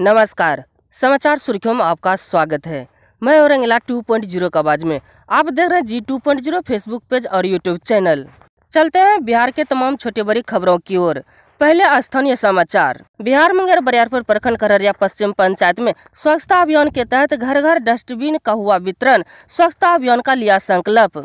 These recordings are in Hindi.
नमस्कार, समाचार सुर्खियों में आपका स्वागत है। मैं औरंगिला 2.0 की आवाज़ में आप देख रहे हैं G2.0 फेसबुक पेज और यूट्यूब चैनल। चलते हैं बिहार के तमाम छोटी बड़ी खबरों की ओर। पहले स्थानीय समाचार। बिहार मंगेर बरियारपुर प्रखंड करहरिया पश्चिम पंचायत में स्वच्छता अभियान के तहत घर घर डस्टबिन का हुआ वितरण, स्वच्छता अभियान का लिया संकल्प।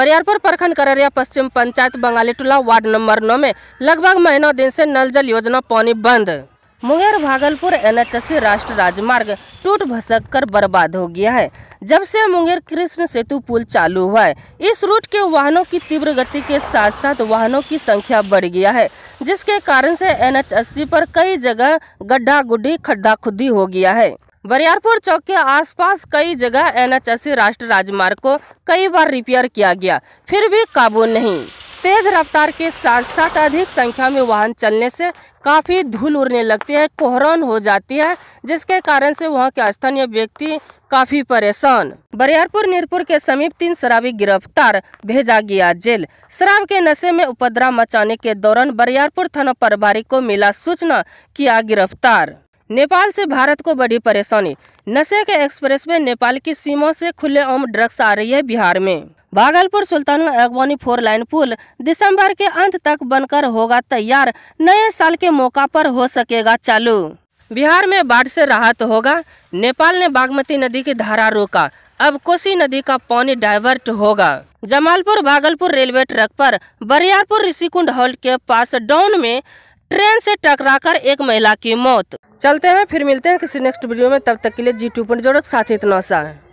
बरियारपुर प्रखंड करहरिया पश्चिम पंचायत बंगाली टोला वार्ड नंबर 9 में लगभग महीनों दिन से नल जल योजना पानी बंद। मुंगेर भागलपुर NH-80 राष्ट्रीय राजमार्ग टूट भसक कर बर्बाद हो गया है। जब से मुंगेर कृष्ण सेतु पुल चालू हुआ है, इस रूट के वाहनों की तीव्र गति के साथ साथ वाहनों की संख्या बढ़ गया है, जिसके कारण से NH-80 पर कई जगह गड्ढा गुड्ढी खड्डा खुद्दी हो गया है। बरियारपुर चौक के आसपास कई जगह NH-80 राष्ट्रीय राजमार्ग को कई बार रिपेयर किया गया, फिर भी काबू नहीं। तेज रफ्तार के साथ साथ अधिक संख्या में वाहन चलने से काफ़ी धूल उड़ने लगती है, कोहरान हो जाती है, जिसके कारण से वहां के स्थानीय व्यक्ति काफ़ी परेशान। बरियारपुर नीरपुर के समीप 3 शराबी गिरफ्तार, भेजा गया जेल। शराब के नशे में उपद्रव मचाने के दौरान बरियारपुर थाना प्रभारी को मिला सूचना, किया गिरफ्तार। नेपाल से भारत को बड़ी परेशानी, नशे के एक्सप्रेस में नेपाल की सीमा से खुलेआम ड्रग्स आ रही है बिहार में। भागलपुर सुल्तान में अगवानी 4 लाइन पुल दिसंबर के अंत तक बनकर होगा तैयार, नए साल के मौका पर हो सकेगा चालू। बिहार में बाढ़ से राहत होगा, नेपाल ने बागमती नदी की धारा रोका, अब कोसी नदी का पानी डाइवर्ट होगा। जमालपुर भागलपुर रेलवे ट्रैक पर बरियारपुर ऋषिकुंड हॉल्ट के पास डाउन में ट्रेन से टकराकर एक महिला की मौत। चलते हैं, फिर मिलते हैं किसी नेक्स्ट वीडियो में। तब तक के लिए G2.0 साथ इतना सा है।